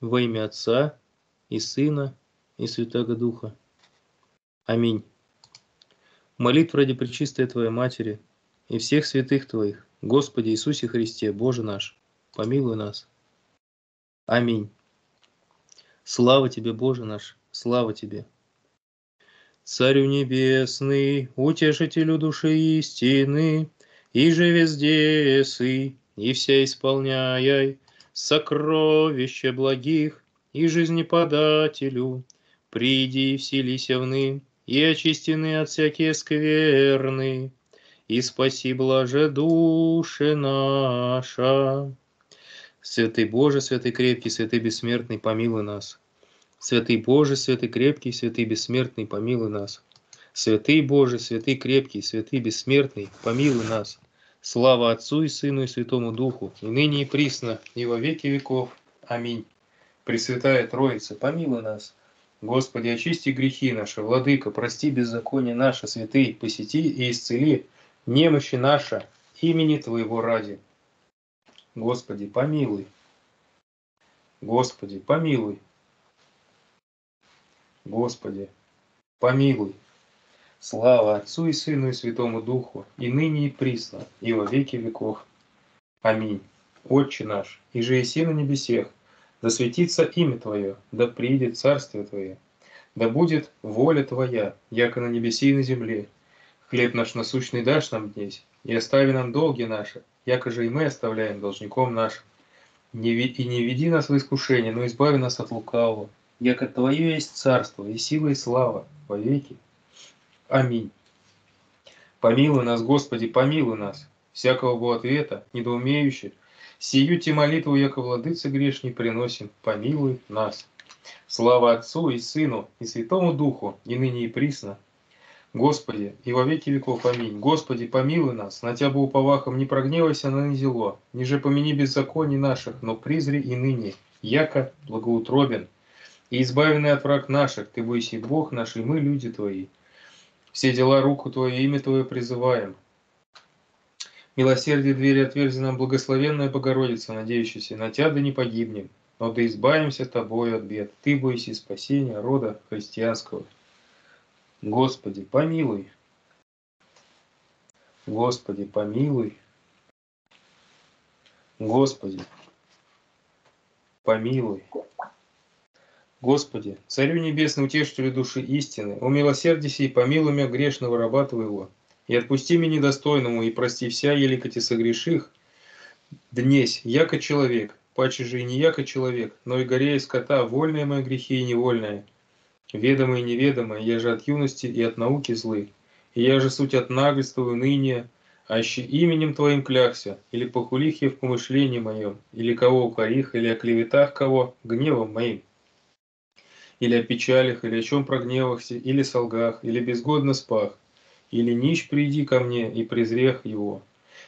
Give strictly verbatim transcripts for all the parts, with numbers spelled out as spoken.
во имя Отца и Сына и Святаго Духа. Аминь. Молитва ради Пречистой Твоей Матери и всех святых Твоих, Господи Иисусе Христе, Боже наш, помилуй нас. Аминь. Слава Тебе, Боже наш, слава Тебе. Царю Небесный, утешителю души истины, и же везде сы, и вся исполняй сокровища благих, и жизнеподателю, приди и вселися вны, и очистены от всякие скверны, и спаси блаже души наша. Святый Боже, святый крепкий, святый бессмертный, помилуй нас. Святый Боже, святый крепкий, святый бессмертный, помилуй нас. Святый Боже, святый крепкий, святый бессмертный, помилуй нас. Слава Отцу и Сыну и Святому Духу, и ныне и присно, и во веки веков. Аминь. Пресвятая Троица, помилуй нас. Господи, очисти грехи наши, Владыка, прости беззаконие наше, святый, посети и исцели немощи наши имени Твоего ради. Господи, помилуй. Господи, помилуй. Господи, помилуй. Слава Отцу и Сыну и Святому Духу, и ныне и присно, и во веки веков. Аминь. Отче наш, иже еси на небесех, да светится имя Твое, да приидет Царствие Твое, да будет воля Твоя, яко на небесе и на земле. Хлеб наш насущный дашь нам днесь, и остави нам долги наши, яко же и мы оставляем должником нашим. Не, и не веди нас в искушение, но избави нас от лукавого, яко Твое есть царство, и сила, и слава, во веки. Аминь. Помилуй нас, Господи, помилуй нас, всякого бо ответа, недоумеющих, сию те молитву, яко владыце грешней, приносим, помилуй нас. Слава Отцу и Сыну и Святому Духу, и ныне и присно. Господи, и во веки веков, аминь. Господи, помилуй нас, на Тебя уповахом не прогневайся на низело, ниже помяни беззаконий наших, но призри и ныне, яко благоутробен, и избавленный от враг наших, Ты бойся Бог наш, и мы люди Твои. Все дела руку Твою, имя Твое призываем. Милосердие двери отверзи нам, благословенная Богородица, надеющаяся на Тебя, да не погибнем, но да избавимся Тобою от бед. Ты бойся спасения рода христианского. Господи, помилуй. Господи, помилуй. Господи, помилуй. Господи, Царю Небесный, утешителю души истины, умилосердися и помилуй меня грешного раба Твоего, и отпусти меня недостойному, и прости вся, елико Ти согреших, днесь, яко человек, паче же и не яко человек, но и горе и скота, вольные мои грехи и невольные, ведомые и неведомые, я же от юности и от науки злы, и я же суть от наглядства и уныния, аще именем Твоим клякся, или похулих я в помышлении моем, или кого укорих, или о клеветах кого, гневом моим, или о печалях, или о чем прогневахся, или солгах, или безгодно спах, или нищ приди ко мне и презрех его,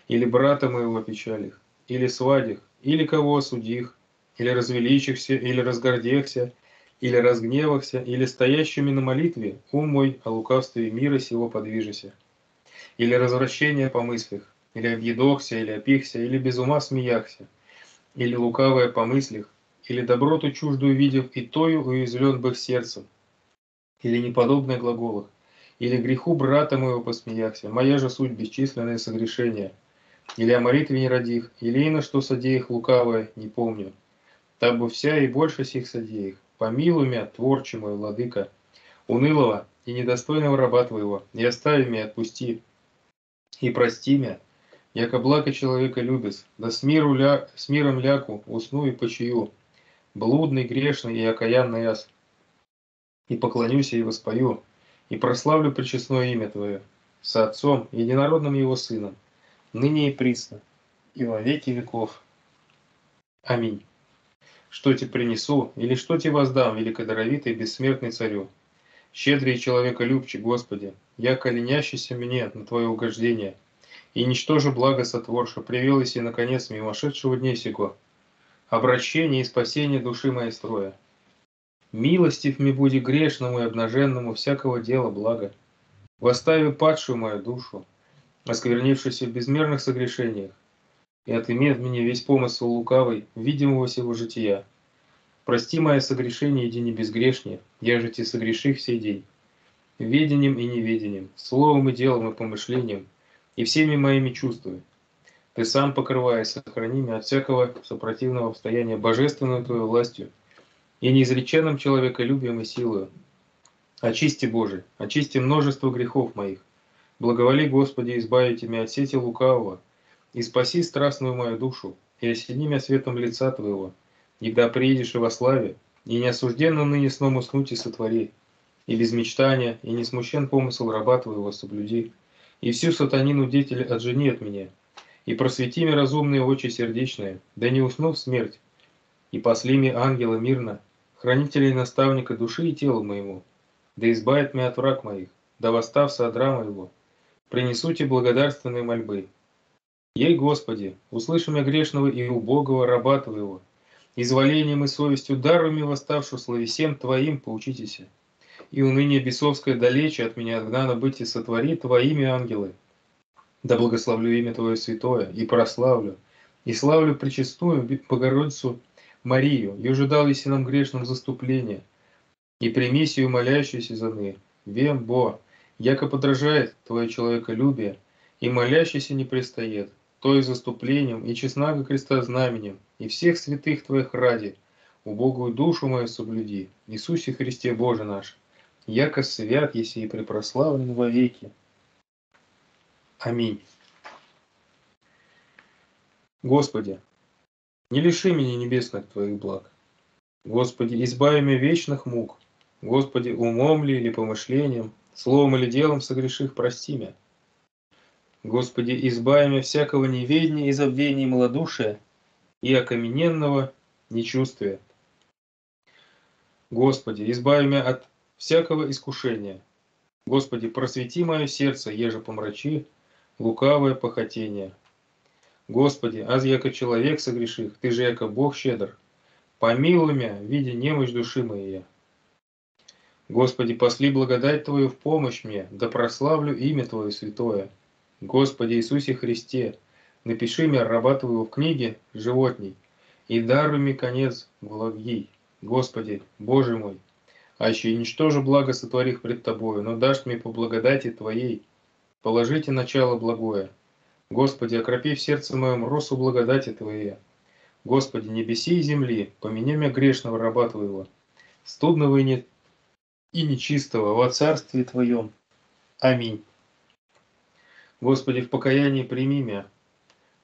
или брата моего печалих, или свадих, или кого осудих, или развеличихся, или разгордехся, или разгневахся, или стоящими на молитве, ум мой о лукавстве мира сего подвижися, или развращение по мыслях, или объедохся, или опихся, или без ума смеяхся, или лукавое по мыслях, или доброту чуждую видев, и тою уязвлен бы в сердце, или неподобное глаголах, или греху брата моего посмеяхся, моя же суть бесчисленное согрешение, или о молитве не родих, или ино, что содеях лукавое, не помню, табо вся и больше сих содеях, помилуй меня, творче мой, владыка, унылого и недостойного раба Твоего, и остави меня, отпусти, и прости меня, яко благо человека любис, да с, миру ля... с миром ляку, усну и почию, блудный, грешный и окаянный аз, и поклонюсь и воспою, и прославлю пречестное имя Твое, со Отцом, единородным Его Сыном, ныне и присно, и во веки веков. Аминь. Что Тебе принесу, или что Тебе воздам, великодоровитый, бессмертный Царю, щедрый и человеколюбче, Господи, яко ленящийся мне на Твое угождение, и ничтоже благо сотворша, привел еси, наконец, мимошедшего дней сего, обращение и спасение души моей строя. Милостив ми буди грешному и обнаженному всякого дела блага. Восстави падшую мою душу, осквернившуюся в безмерных согрешениях, и отымет мне весь помысл лукавый, видимого сего жития. Прости мое согрешение, иди не безгрешнее, я же те согреши в сей день. Ведением и неведением, словом и делом и помышлением, и всеми моими чувствами. Ты сам покрывай и сохрани меня от всякого сопротивного обстояния божественную Твою властью и неизреченным человеколюбием и силою. Очисти, Боже, очисти множество грехов моих. Благоволи, Господи, избавите меня от сети лукавого, и спаси страстную мою душу, и осени меня светом лица Твоего, когда приедешь и во славе, и неосужденно ныне сном уснуть и сотвори, и без мечтания, и не смущен помысл раба Твоего соблюди, и всю сатанину деятель отжени от меня, и просвети мне разумные очи сердечные, да не уснув смерть, и посли мне ангела мирно, хранителя и наставника души и тела моему, да избавит меня от враг моих, да восстав со одра моего, принесу Тебе благодарственные мольбы. Ей, Господи, услыши меня грешного и убогого раба Твоего, изволением и совестью дарами восставшую словесем Твоим поучитесь, и уныние бесовское далече от меня отгнано быть и сотвори Твоими ангелы. Да благословлю имя Твое святое, и прославлю, и славлю пречистую Богородицу Марию, еже дал еси нам грешным заступление, и примись ее молящуюся за ны, вем бо, яко подражает Твое человеколюбие, и молящийся не пристает, то и заступлением, и честного креста знаменем, и всех святых Твоих ради, убогую душу мою соблюди, Иисусе Христе Боже наш, яко свят еси и препрославлен во веки. Аминь. Господи, не лиши меня небесных Твоих благ. Господи, избави меня вечных мук. Господи, умом ли или помышлением, словом или делом согреших, прости меня. Господи, избави меня всякого неведения и забвения и малодушия, и окамененного нечувствия. Господи, избави меня от всякого искушения. Господи, просвети мое сердце, еже помрачи лукавое похотение. Господи, аз яко человек согреших, ты же яко Бог щедр, помилуй меня, видя немощь души моей. Господи, посли благодать Твою в помощь мне, да прославлю имя Твое святое. Господи Иисусе Христе, напиши мне, раба Твоего, в книге животней, и даруй мне конец благий. Господи, Боже мой, аще и ничтоже благо сотворих пред Тобою, но дашь мне по благодати Твоей, положите начало благое. Господи, окропи в сердце моем росу благодати Твоей. Господи, небеси и земли, помяни меня грешного раба Твоего, студного и, не... и нечистого во царстве Твоем. Аминь. Господи, в покаянии прими меня.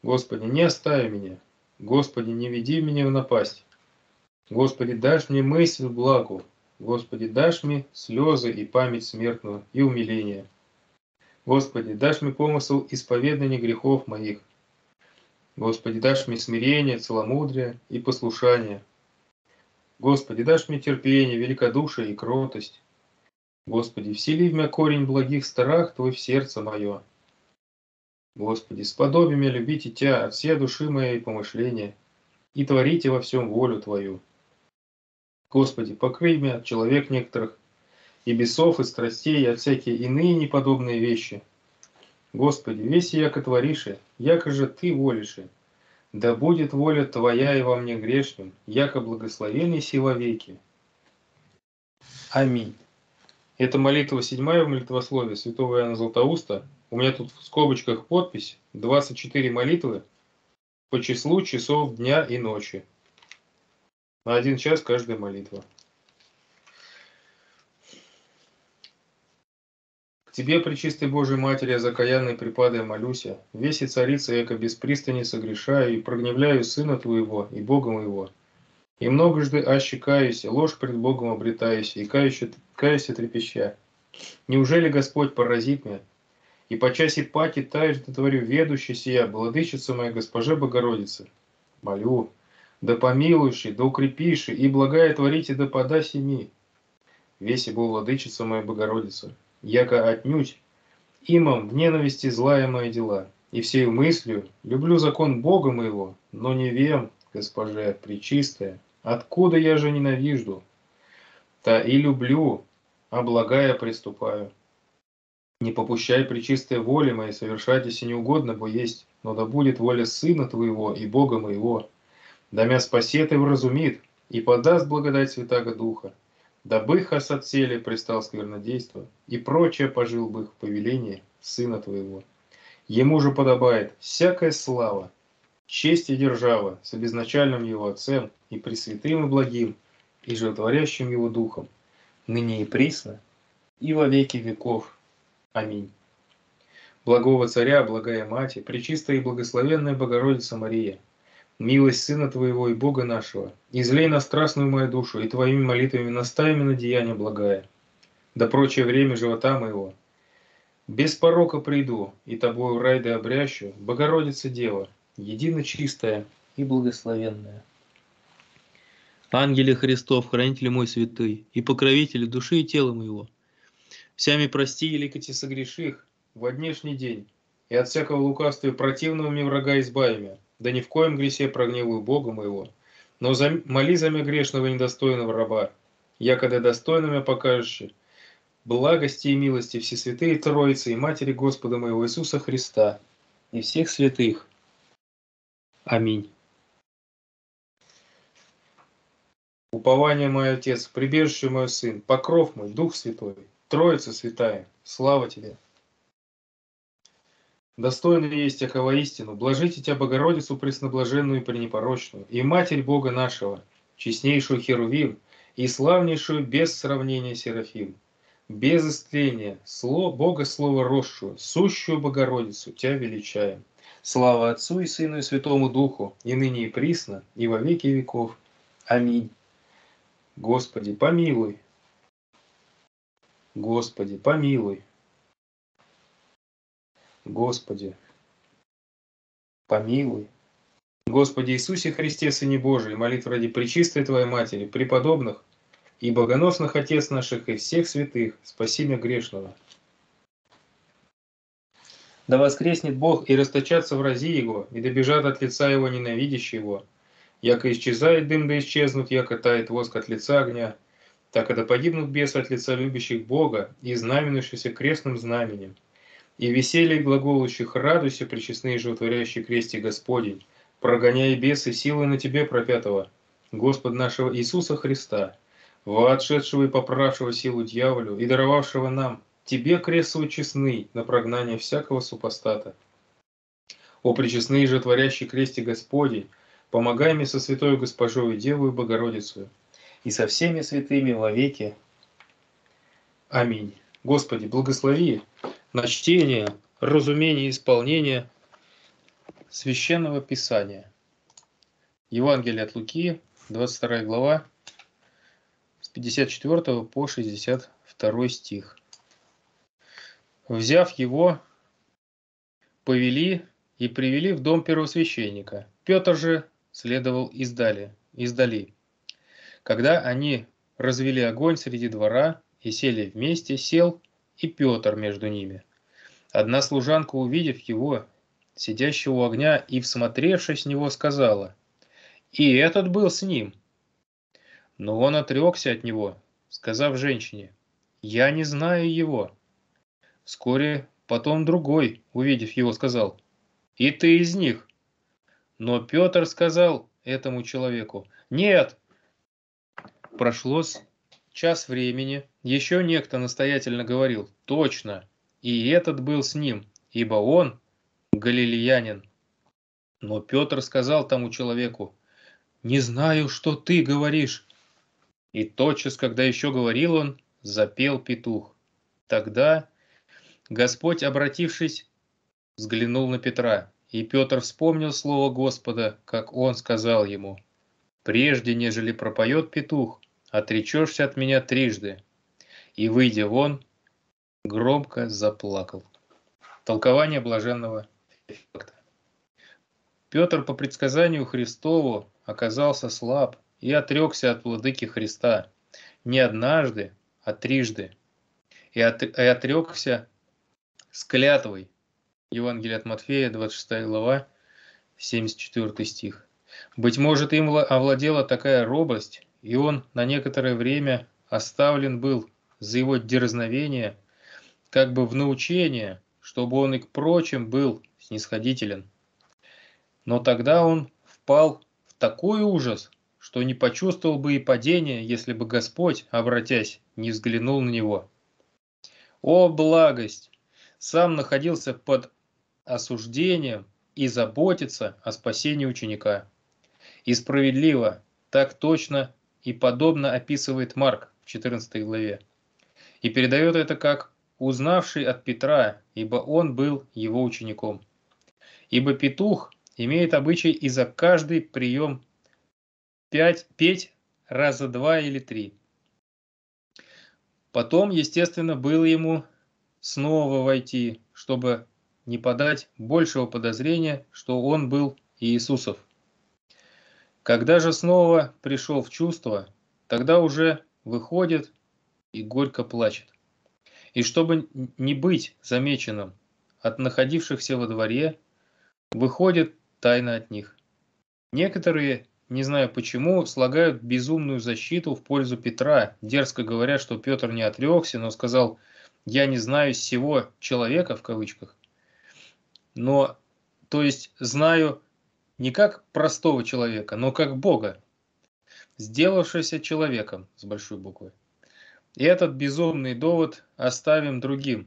Господи, не остави меня. Господи, не веди меня в напасть. Господи, дашь мне мысль благу. Господи, дашь мне слезы и память смертную, и умиление. Господи, дашь мне помысл исповедания грехов моих. Господи, дашь мне смирение, целомудрие и послушание. Господи, дашь мне терпение, великодушие и кротость. Господи, всели в меня корень благих страх Твой в сердце мое. Господи, сподоби меня любить и Тебя от всей души моей помышления, и творите во всем волю Твою. Господи, покрый меня от человек некоторых, и бесов, и страстей, и от всякие иные неподобные вещи. Господи, весь яко твориши, яко же Ты волиши. Да будет воля Твоя и во мне грешным, яко благословенный си во веки. Аминь. Это молитва седьмая в молитвословии святого Иоанна Златоуста. У меня тут в скобочках подпись «двадцать четыре молитвы по числу часов дня и ночи». На один час каждая молитва. К Тебе, пречистой Божией Матери, я закаянный припадая молюся, веси царица, яко без пристани согрешаю, и прогневляю Сына Твоего и Бога моего. И многожды аще каюсь, ложь пред Богом обретаюсь, и каюсь, каюсь трепеща. Неужели Господь поразит меня? И по часе паки таешь, дотворю ведущий сия, владычица моя госпоже Богородице. Молю. Да помилующий, да укрепиши, и благая творите, да пода семи. Веси был владычица моя Богородица, яко отнюдь имам в ненависти злая мои дела, и всею мыслью люблю закон Бога моего, но не вем, госпоже пречистая, откуда я же ненавижду, та и люблю, а благая приступаю. Не попущай пречистой воли моей, совершать, если неугодно бо есть, но да будет воля Сына Твоего и Бога моего. Да мя спасет и вразумит, и подаст благодать Святаго Духа, дабы их осотцели пристал сквернодейство, и прочее пожил бы их в повелении Сына Твоего. Ему же подобает всякая слава, честь и держава с обезначальным Его Отцем и Пресвятым и Благим, и животворящим Его Духом, ныне и присно, и во веки веков. Аминь. Благого Царя, благая Мать, пречистая и благословенная Богородица Мария, милость Сына Твоего и Бога нашего, излей на страстную мою душу и Твоими молитвами настай на деяние благая, да прочее время живота моего. Без порока приду, и Тобою рай да обрящу, Богородица Дева, едино чистая и благословенная. Ангеле Христов, хранитель мой святый, и покровитель души и тела моего, всями прости, еликоти согреших, во днешний день, и от всякого лукавства и противного мне врага избави меня, да ни в коем гресе прогневую Бога моего, но за... моли за меня грешного и недостойного раба, якода достойно меня покажешь, благости и милости Всесвятые Троицы и Матери Господа моего Иисуса Христа и всех святых. Аминь. Упование мое, Отец, прибежище мое, Сын, покров мой, Дух Святой, Троица Святая, слава Тебе. Достойно есть Тя хвала истину, блажите Тя Богородицу пресноблаженную и пренепорочную, и Матерь Бога нашего, честнейшую Херувим, и славнейшую без сравнения Серафим. Без истления, слово Бога Слово росшую, сущую Богородицу Тя величаем. Слава Отцу и Сыну и Святому Духу, и ныне и присно, и во веки веков. Аминь. Господи, помилуй. Господи, помилуй. Господи, помилуй. Господи Иисусе Христе, Сыне Божий, молитв ради пречистой Твоей Матери, преподобных, и богоносных Отец наших и всех святых, спаси меня грешного. Да воскреснет Бог и расточатся врази Его, и добежат от лица Его ненавидящие Его. Яко исчезает дым, да исчезнут, яко тает воск от лица огня, так и да погибнут бесы от лица любящих Бога и знаменующихся крестным знаменем. И веселье глаголущих радуйся, пречестные животворящие крести Господень, прогоняй бесы силой на Тебе пропятого, Господа нашего Иисуса Христа, воотшедшего и поправшего силу дьяволю и даровавшего нам, Тебе крест свой честный на прогнание всякого супостата. О пречестные же творящие крести Господи, помогай мне со святою Госпожою Девою Богородицею и со всеми святыми во веки. Аминь. Господи, благослови на чтение, разумение и исполнение Священного Писания. Евангелие от Луки, двадцать вторая глава, с пятьдесят четвёртого по шестьдесят второй стих. Взяв его, повели и привели в дом первосвященника. Петр же следовал издали. издали. Когда они развели огонь среди двора и сели вместе, сел и Петр между ними. Одна служанка, увидев его, сидящего у огня, и, всмотревшись в него, сказала: «И этот был с ним». Но он отрекся от него, сказав женщине: «Я не знаю его». Вскоре потом другой, увидев его, сказал: «И ты из них». Но Петр сказал этому человеку: «Нет». Прошло час времени, еще некто настоятельно говорил: «Точно, и этот был с ним, ибо он галилеянин». Но Петр сказал тому человеку: «Не знаю, что ты говоришь». И тотчас, когда еще говорил он, запел петух. Тогда Господь, обратившись, взглянул на Петра, и Петр вспомнил слово Господа, как он сказал ему: «Прежде, нежели пропоет петух, отречешься от меня трижды». И, выйдя вон, громко заплакал. Толкование блаженного эффекта. Петр по предсказанию Христову оказался слаб и отрекся от владыки Христа не однажды, а трижды, и, от, и отрекся с клятвой. Евангелие от Матфея, двадцать шестая глава, семьдесят четвёртый стих. Быть может, им овладела такая робость, и он на некоторое время оставлен был за его дерзновение, как бы в научение, чтобы он и к прочим был снисходителен. Но тогда он впал в такой ужас, что не почувствовал бы и падения, если бы Господь, обратясь, не взглянул на него. О, благость! Сам находился под осуждением и заботится о спасении ученика. И справедливо, так точно и подобно описывает Марк в четырнадцатой главе. И передает это как «узнавший от Петра, ибо он был его учеником». Ибо петух имеет обычай и за каждый прием пять, петь раза два или три. Потом, естественно, было ему снова войти, чтобы не подать большего подозрения, что он был Иисусов. Когда же снова пришел в чувство, тогда уже выходит и горько плачет. И чтобы не быть замеченным от находившихся во дворе, выходит тайно от них. Некоторые, не знаю почему, слагают безумную защиту в пользу Петра, дерзко говоря, что Петр не отрекся, но сказал «я не знаю сего человека» в кавычках. Но, то есть, знаю не как простого человека, но как Бога, сделавшегося человеком с большой буквы. И этот безумный довод оставим другим,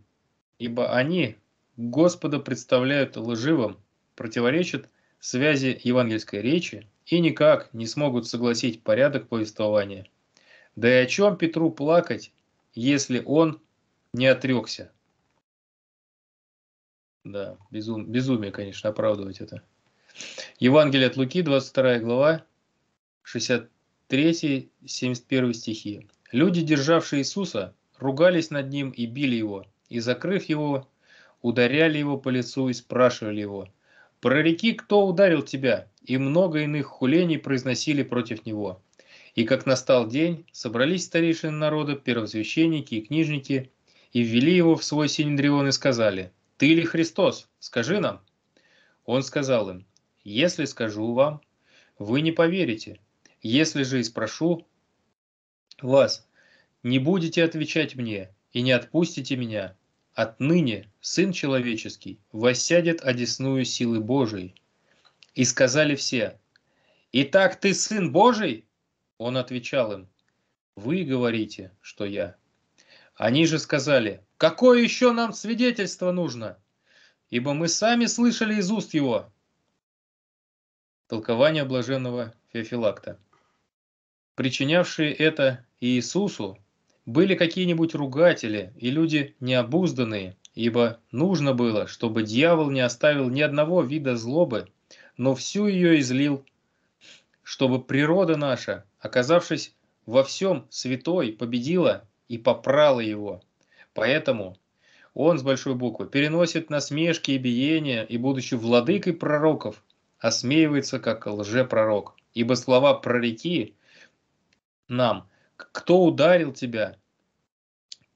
ибо они Господа представляют лживым, противоречат связи евангельской речи и никак не смогут согласить порядок повествования. Да и о чем Петру плакать, если он не отрекся? Да, безум, безумие, конечно, оправдывать это. Евангелие от Луки, двадцать вторая глава, шестьдесят третий — семьдесят первый стихи. Люди, державшие Иисуса, ругались над ним и били его, и, закрыв его, ударяли его по лицу и спрашивали его: «Прореки, кто ударил тебя?» И много иных хулений произносили против него. И как настал день, собрались старейшины народа, первосвященники и книжники, и ввели его в свой синедрион и сказали: «Ты ли Христос? Скажи нам». Он сказал им: «Если скажу вам, вы не поверите. Если же и спрошу вас, не будете отвечать мне и не отпустите меня. Отныне Сын Человеческий воссядет одесную силы Божией». И сказали все: «Итак ты Сын Божий?» Он отвечал им: «Вы говорите, что я». Они же сказали: «Какое еще нам свидетельство нужно? Ибо мы сами слышали из уст его». Толкование блаженного Феофилакта. Причинявшие это Иисусу были какие-нибудь ругатели и люди необузданные, ибо нужно было, чтобы дьявол не оставил ни одного вида злобы, но всю ее излил, чтобы природа наша, оказавшись во всем святой, победила и попрала его. Поэтому он с большой буквы переносит насмешки и биения, и, будучи владыкой пророков, осмеивается как лжепророк, ибо слова «прореки» нам: «Кто ударил тебя?»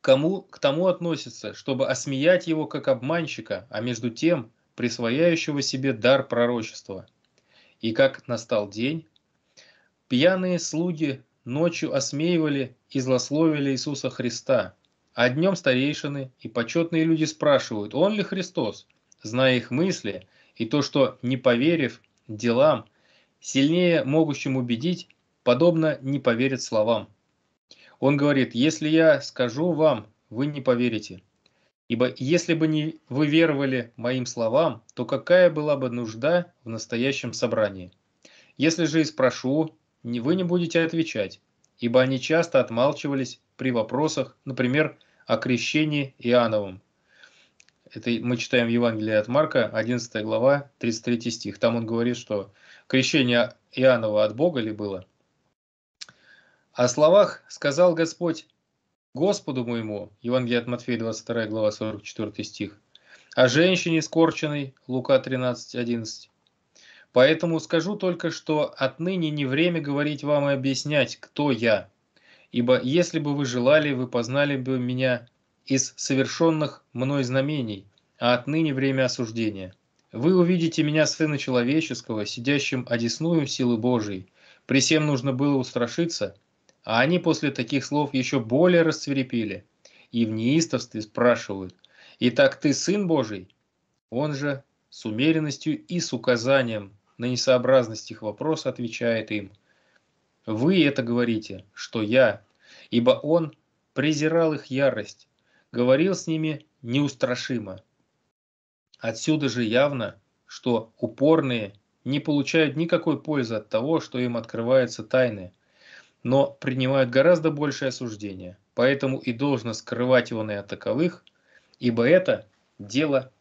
Кому, к тому относится, чтобы осмеять его как обманщика, а между тем присвояющего себе дар пророчества. И как настал день, пьяные слуги ночью осмеивали и злословили Иисуса Христа, а днем старейшины и почетные люди спрашивают, он ли Христос, зная их мысли и то, что, не поверив делам, сильнее могущим убедить, подобно не поверит словам. Он говорит: «Если я скажу вам, вы не поверите. Ибо если бы не вы веровали моим словам, то какая была бы нужда в настоящем собрании? Если же и спрошу, вы не будете отвечать, ибо они часто отмалчивались при вопросах, например, о крещении Иоанновом». Это мы читаем в Евангелии от Марка, одиннадцатая глава, тридцать третий стих. Там он говорит, что крещение Иоаннова от Бога ли было? «О словах сказал Господь Господу моему», Евангелие от Матфея, двадцать вторая глава, сорок четвёртый стих, «о женщине скорченной», Лука тринадцать, одиннадцать. «Поэтому скажу только, что отныне не время говорить вам и объяснять, кто я, ибо если бы вы желали, вы познали бы меня из совершенных мной знамений, а отныне время осуждения. Вы увидите меня, Сына Человеческого, сидящим одесную силы Божией». При всем нужно было устрашиться, а они после таких слов еще более расцвирепели и в неистовстве спрашивают: «Итак ты Сын Божий?» Он же с умеренностью и с указанием на несообразность их вопроса отвечает им: Вы это говорите, что я, ибо он презирал их ярость, говорил с ними неустрашимо. Отсюда же явно, что упорные не получают никакой пользы от того, что им открываются тайны, но принимают гораздо большее осуждение, поэтому и должно скрывать его на таковых, ибо это дело,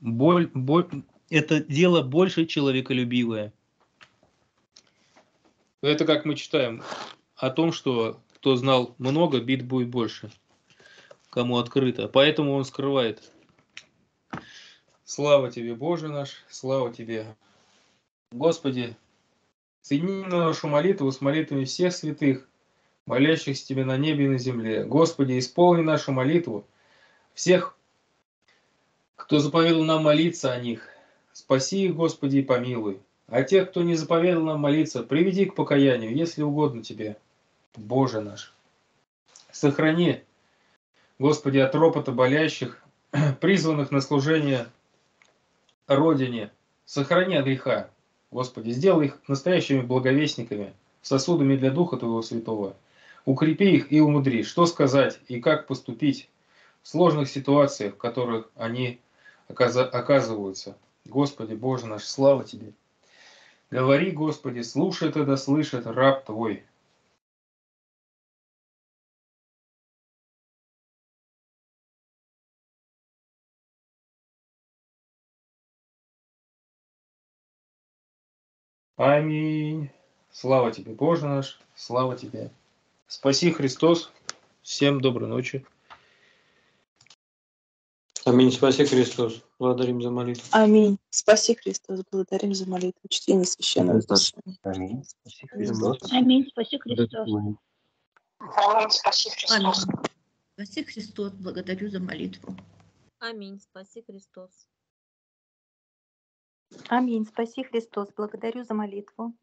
боль, боль, это дело больше человеколюбивое. Это как мы читаем о том, что кто знал много, бит будет больше, кому открыто, поэтому он скрывает. Слава тебе, Боже наш, слава тебе, Господи, соедини нашу молитву с молитвами всех святых, молящихся Тебе на небе и на земле. Господи, исполни нашу молитву всех, кто заповедал нам молиться о них. Спаси их, Господи, и помилуй. А тех, кто не заповедал нам молиться, приведи к покаянию, если угодно Тебе, Боже наш. Сохрани, Господи, от ропота болящих, призванных на служение Родине. Сохрани от греха. Господи, сделай их настоящими благовестниками, сосудами для Духа Твоего Святого. Укрепи их и умудри, что сказать и как поступить в сложных ситуациях, в которых они оказываются. Господи, Боже наш, слава Тебе. Говори, Господи, слушает и да слышит раб Твой. Аминь. Слава тебе, Боже наш, слава тебе. Спаси, Христос. Всем доброй ночи. Аминь. Спаси, Христос. Благодарим за молитву. Аминь. Спаси, Христос. Благодарим за молитву. Чтение священного Писания. Аминь. Спаси, Христос. Аминь. Спаси, Христос. Аминь. Спаси, Христос. Спаси, Христос. Благодарю за молитву. Аминь. Спаси, Христос. Аминь. Спаси, Христос. Благодарю за молитву.